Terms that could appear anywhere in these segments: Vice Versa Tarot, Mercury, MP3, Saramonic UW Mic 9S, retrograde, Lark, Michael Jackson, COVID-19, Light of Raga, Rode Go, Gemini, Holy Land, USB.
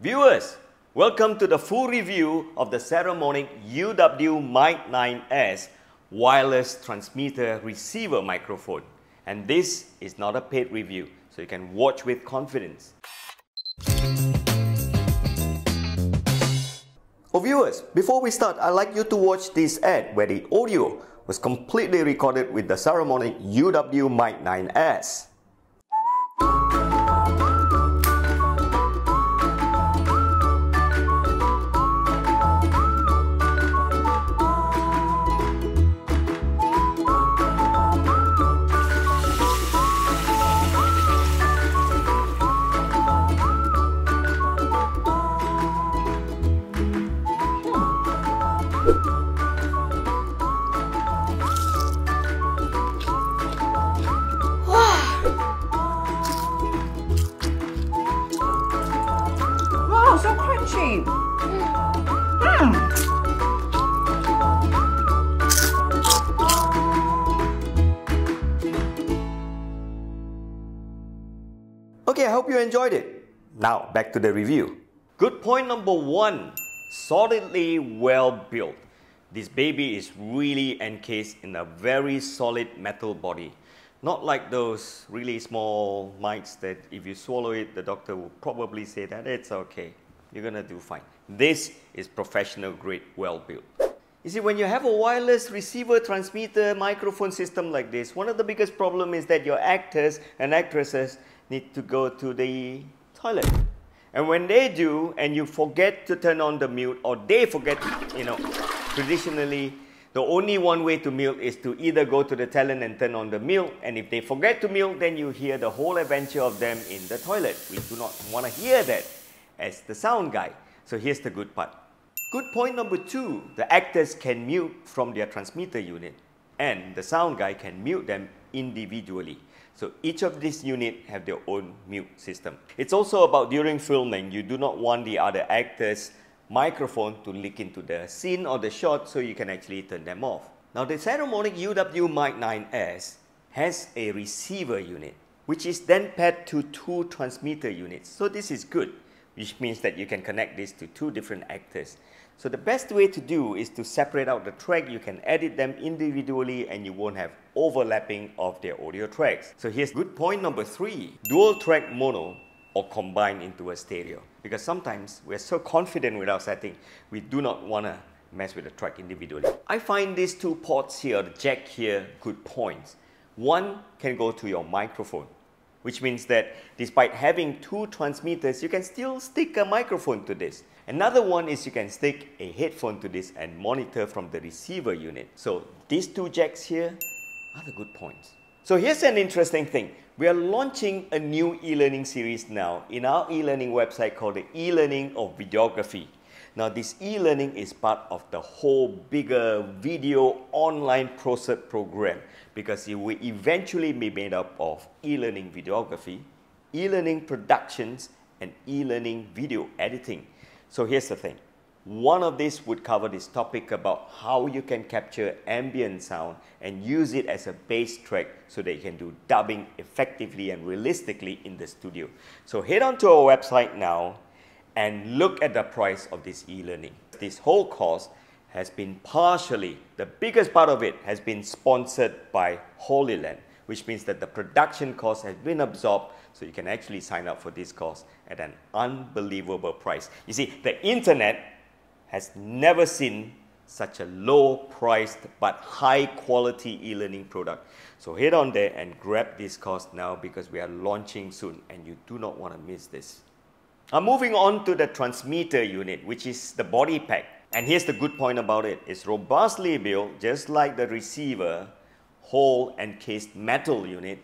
Viewers, welcome to the full review of the Saramonic UW Mic 9S wireless transmitter receiver microphone. And this is not a paid review, so you can watch with confidence. Oh viewers, before we start, I'd like you to watch this ad where the audio was completely recorded with the Saramonic UW Mic 9S. So crunchy. Okay, I hope you enjoyed it. Now back to the review. Good point number one, solidly well built. This baby is really encased in a very solid metal body. Not like those really small mics that if you swallow it, the doctor will probably say that it's okay. You're gonna do fine. This is professional grade, well built. You see, when you have a wireless receiver, transmitter, microphone system like this, one of the biggest problems is that your actors and actresses need to go to the toilet. And when they do, and you forget to turn on the mute, or they forget, traditionally, the only one way to mute is to either go to the talent and turn on the mute, and if they forget to mute, then you hear the whole adventure of them in the toilet. We do not want to hear that as the sound guy. So here's the good part. Good point number two, the actors can mute from their transmitter unit, and the sound guy can mute them individually. So each of these units have their own mute system. It's also about during filming, you do not want the other actors' microphone to leak into the scene or the shot, so you can actually turn them off. Now the Saramonic UW Mic 9S has a receiver unit, which is then paired to two transmitter units. So this is good, which means that you can connect this to two different actors. So the best way to do is to separate out the track. You can edit them individually and you won't have overlapping of their audio tracks. So here's good point number three, dual track mono, or combined into a stereo, because sometimes we're so confident with our setting we do not want to mess with the track individually. I find these two ports here, the jack here, good points. One can go to your microphone, which means that despite having two transmitters, you can still stick a microphone to this. Another one is you can stick a headphone to this and monitor from the receiver unit. So these two jacks here are the good points. So here's an interesting thing. We are launching a new e-learning series now in our e-learning website called the e-learning of videography. Now this e-learning is part of the whole bigger video online ProCert program, because it will eventually be made up of e-learning videography, e-learning productions, and e-learning video editing. So here's the thing. One of these would cover this topic about how you can capture ambient sound and use it as a bass track so that you can do dubbing effectively and realistically in the studio. So head on to our website now and look at the price of this e-learning. This whole course has been partially, the biggest part of it has been sponsored by Holy Land, which means that the production cost has been absorbed, so you can actually sign up for this course at an unbelievable price. You see, the internet has never seen such a low-priced but high-quality e-learning product. So head on there and grab this course now, because we are launching soon and you do not want to miss this. I'm moving on to the transmitter unit, which is the body pack. And here's the good point about it. It's robustly built, just like the receiver, whole encased metal unit,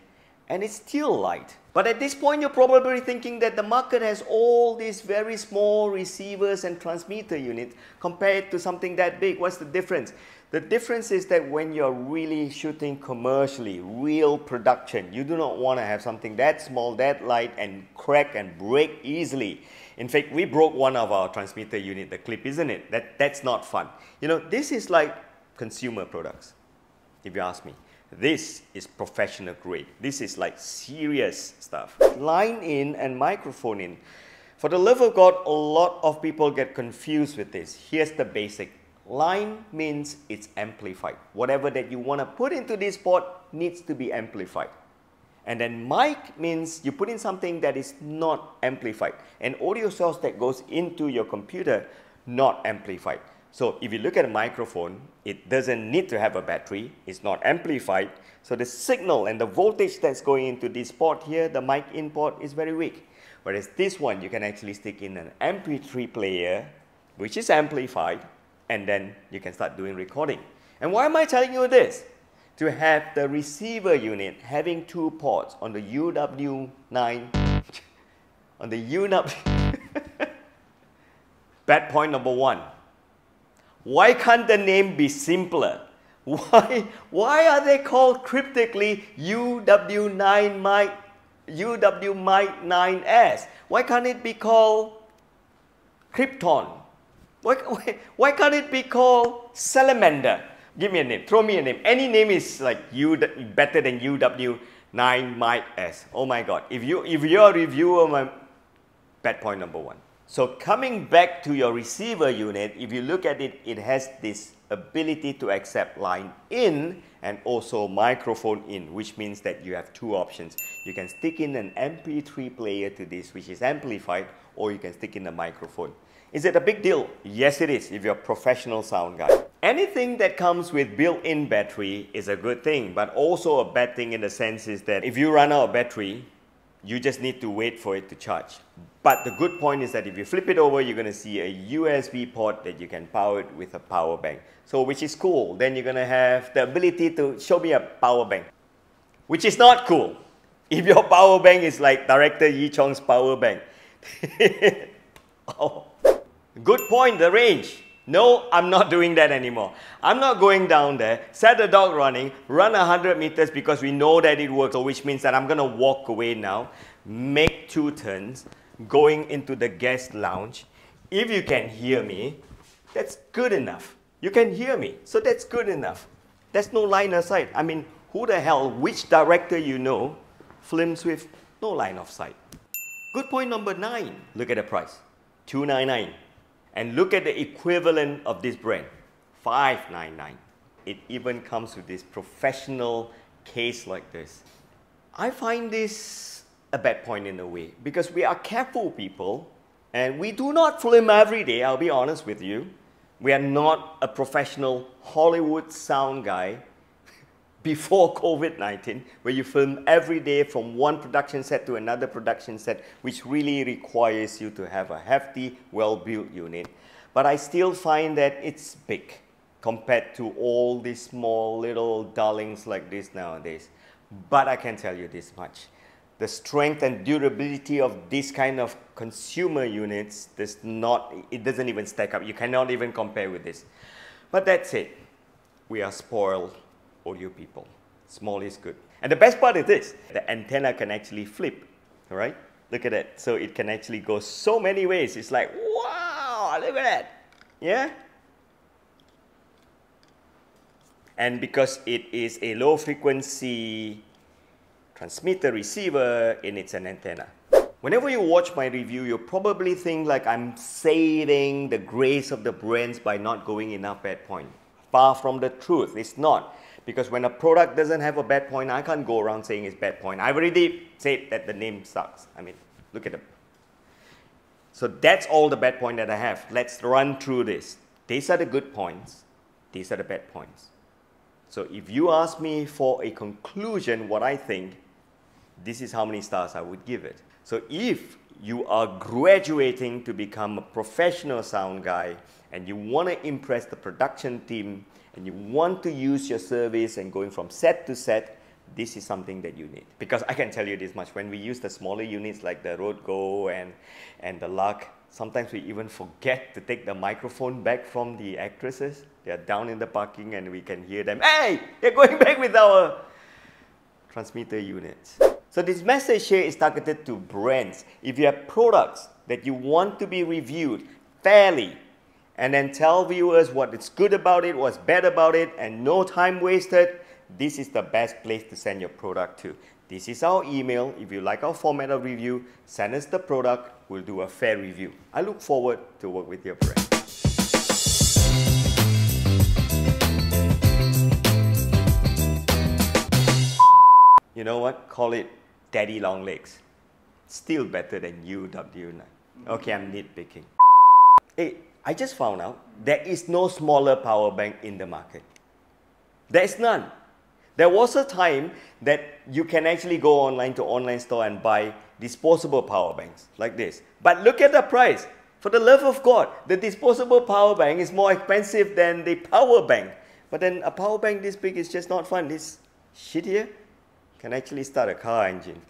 and it's still light. But at this point, you're probably thinking that the market has all these very small receivers and transmitter units compared to something that big. What's the difference? The difference is that when you're really shooting commercially, real production, you do not want to have something that small, that light, and crack and break easily. In fact, we broke one of our transmitter unit, the clip, isn't it? That's not fun. You know, this is like consumer products, if you ask me. This is professional grade. This is like serious stuff. Line in and microphone in. For the love of God, a lot of people get confused with this. Here's the basic. Line means it's amplified. Whatever that you want to put into this port needs to be amplified. And then mic means you put in something that is not amplified. An audio source that goes into your computer, not amplified. So if you look at a microphone, it doesn't need to have a battery. It's not amplified. So the signal and the voltage that's going into this port here, the mic in port, is very weak. Whereas this one, you can actually stick in an MP3 player, which is amplified, and then you can start doing recording. And why am I telling you this? To have the receiver unit having two ports on the UW9. Bad point number one. Why can't the name be simpler? Why are they called cryptically UW Mic 9S? Why can't it be called Krypton? Why can't it be called Salamander? Give me a name. Throw me a name. Any name is like better than UW 9 Mic S. Oh my God. If you're a reviewer, my bad point number one. So coming back to your receiver unit, if you look at it, it has this ability to accept line in and also microphone in, which means that you have two options. You can stick in an MP3 player to this, which is amplified, or you can stick in a microphone. Is it a big deal? Yes, it is if you're a professional sound guy. Anything that comes with built-in battery is a good thing, but also a bad thing in the sense is that if you run out of battery, you just need to wait for it to charge. But the good point is that if you flip it over, you're going to see a USB port that you can power it with a power bank. So which is cool. Then you're going to have the ability to show me a power bank, which is not cool. If your power bank is like director Yi Chong's power bank. Oh. Good point, the range. No, I'm not doing that anymore. I'm not going down there, set the dog running, run 100 meters because we know that it works, so which means that I'm going to walk away now, make two turns, going into the guest lounge. If you can hear me, that's good enough. You can hear me, so that's good enough. There's no line of sight. I mean, who the hell, which director you know, films with no line of sight. Good point number 9. Look at the price, $299. And look at the equivalent of this brand, $599. It even comes with this professional case like this. I find this a bad point in a way because we are careful people and we do not film every day, I'll be honest with you. We are not a professional Hollywood sound guy before COVID-19 where you film every day from one production set to another production set, which really requires you to have a hefty, well-built unit. But I still find that it's big compared to all these small little darlings like this nowadays. But I can tell you this much. The strength and durability of this kind of consumer units does not, it doesn't even stack up. You cannot even compare with this. But that's it. We are spoiled audio people. Small is good. And the best part is this. The antenna can actually flip. All right? Look at that. So it can actually go so many ways. It's like, wow, look at that. Yeah? And because it is a low frequency transmitter receiver, and it's an antenna. Whenever you watch my review, you probably think like I'm saving the grace of the brands by not going enough bad point. Far from the truth, it's not. Because when a product doesn't have a bad point, I can't go around saying it's bad point. I've already said that the name sucks. I mean, look at them. So that's all the bad point that I have. Let's run through this. These are the good points. These are the bad points. So if you ask me for a conclusion, what I think, this is how many stars I would give it. So if you are graduating to become a professional sound guy and you want to impress the production team and you want to use your service and going from set to set, this is something that you need. Because I can tell you this much, when we use the smaller units like the Rode Go and the Lark, sometimes we even forget to take the microphone back from the actresses. They are down in the parking and we can hear them, hey, they're going back with our transmitter units. So this message here is targeted to brands. If you have products that you want to be reviewed fairly and then tell viewers what is good about it, what's bad about it, and no time wasted, this is the best place to send your product to. This is our email. If you like our format of review, send us the product we'll do a fair review. I look forward to work with your brand. You know what? Call it Daddy Long Legs. Still better than UW9. Okay, I'm nitpicking. Hey, I just found out there is no smaller power bank in the market. There is none. There was a time that you can actually go online to online store and buy disposable power banks like this. But look at the price. For the love of God, the disposable power bank is more expensive than the power bank. But then a power bank this big is just not fun. This shit here can actually start a car engine.